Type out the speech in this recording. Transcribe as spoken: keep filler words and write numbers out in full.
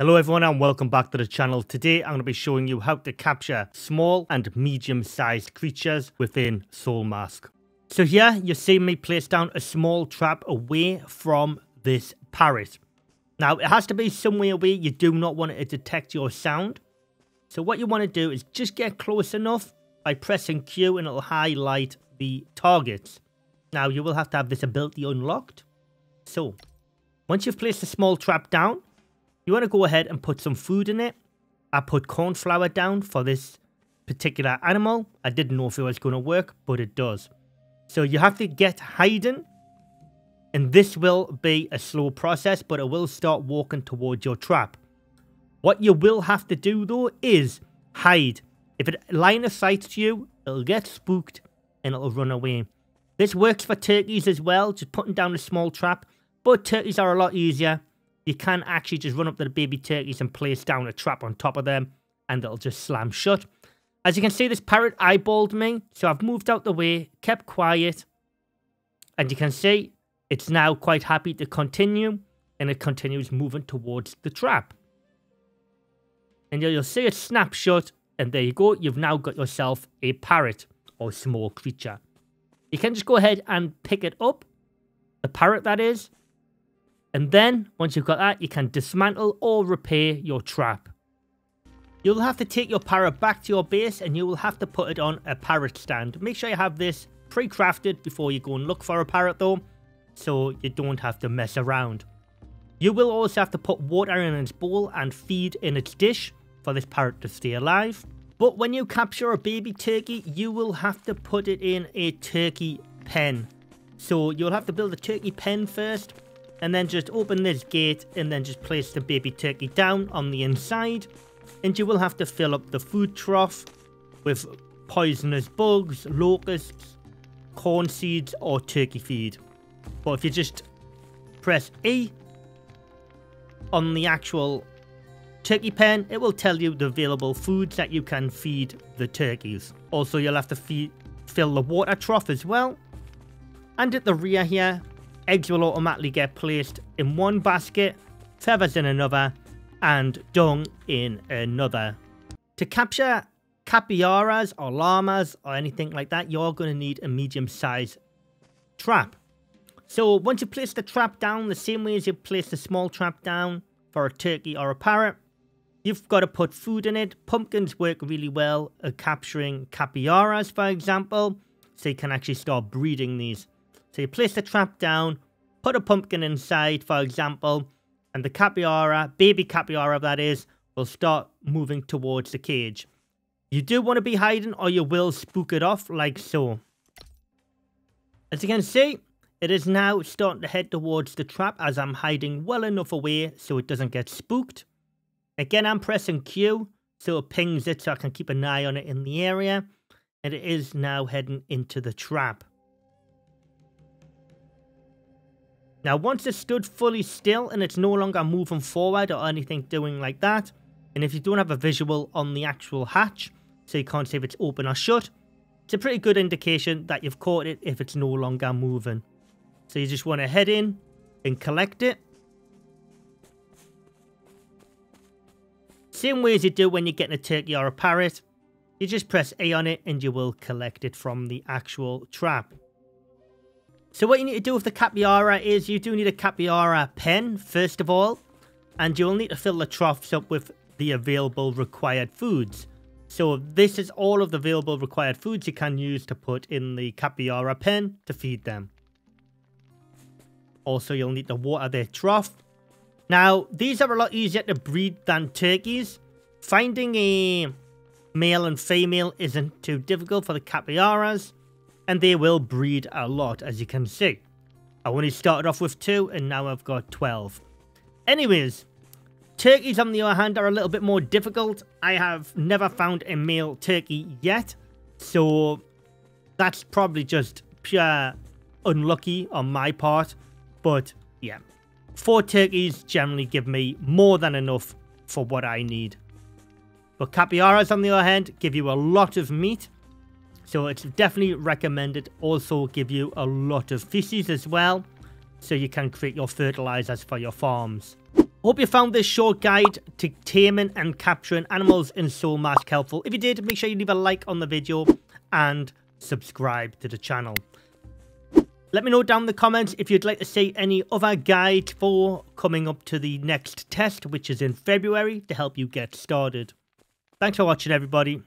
Hello everyone and welcome back to the channel. Today I'm going to be showing you how to capture small and medium sized creatures within Soul Mask. So here you see me place down a small trap away from this parrot. Now it has to be somewhere where you do not want it to detect your sound. So what you want to do is just get close enough by pressing Q and it'll highlight the targets. Now you will have to have this ability unlocked. So once you've placed a small trap down, you want to go ahead and put some food in it. I put corn flour down for this particular animal. I didn't know if it was going to work, but it does. So you have to get hiding. And this will be a slow process, but it will start walking towards your trap. What you will have to do though is hide. If it line of sight to you, it'll get spooked and it'll run away. This works for turkeys as well, just putting down a small trap. But turkeys are a lot easier. You can actually just run up to the baby turkeys and place down a trap on top of them and it'll just slam shut. As you can see, this parrot eyeballed me, so I've moved out the way, kept quiet, and you can see it's now quite happy to continue and it continues moving towards the trap. And you'll see it snap shut, and there you go, you've now got yourself a parrot or small creature. You can just go ahead and pick it up, the parrot that is. And then, once you've got that, you can dismantle or repair your trap. You'll have to take your parrot back to your base and you will have to put it on a parrot stand. Make sure you have this pre-crafted before you go and look for a parrot though, so you don't have to mess around. You will also have to put water in its bowl and feed in its dish for this parrot to stay alive. But when you capture a baby turkey, you will have to put it in a turkey pen. So you'll have to build a turkey pen first, and then just open this gate and then just place the baby turkey down on the inside. And you will have to fill up the food trough with poisonous bugs, locusts, corn seeds or turkey feed. But if you just press E on the actual turkey pen, it will tell you the available foods that you can feed the turkeys. Also you'll have to feed, fill the water trough as well. And at the rear here, eggs will automatically get placed in one basket, feathers in another, and dung in another. To capture capybaras or llamas or anything like that, you're going to need a medium-sized trap. So once you place the trap down, the same way as you place the small trap down for a turkey or a parrot, you've got to put food in it. Pumpkins work really well at capturing capybaras, for example, so you can actually start breeding these. So you place the trap down, put a pumpkin inside, for example, and the capybara, baby capybara that is, will start moving towards the cage. You do want to be hiding or you will spook it off like so. As you can see, it is now starting to head towards the trap as I'm hiding well enough away so it doesn't get spooked. Again, I'm pressing Q so it pings it so I can keep an eye on it in the area. And it is now heading into the trap. Now once it's stood fully still and it's no longer moving forward or anything doing like that, and if you don't have a visual on the actual hatch, so you can't see if it's open or shut, it's a pretty good indication that you've caught it if it's no longer moving. So you just want to head in and collect it. Same way as you do when you're getting a turkey or a parrot, you just press A on it and you will collect it from the actual trap. So what you need to do with the capybara is you do need a capybara pen, first of all. And you'll need to fill the troughs up with the available required foods. So this is all of the available required foods you can use to put in the capybara pen to feed them. Also, you'll need to water their trough. Now, these are a lot easier to breed than turkeys. Finding a male and female isn't too difficult for the capybaras. And they will breed a lot, as you can see. I only started off with two, and now I've got twelve. Anyways, turkeys on the other hand are a little bit more difficult. I have never found a male turkey yet, so that's probably just pure unlucky on my part. But yeah, four turkeys generally give me more than enough for what I need. But capybaras on the other hand give you a lot of meat. So it's definitely recommended. Also give you a lot of feces as well, so you can create your fertilizers for your farms. Hope you found this short guide to taming and capturing animals in Soul Mask helpful. If you did, make sure you leave a like on the video and subscribe to the channel. Let me know down in the comments if you'd like to see any other guide for coming up to the next test, which is in February, to help you get started. Thanks for watching, everybody.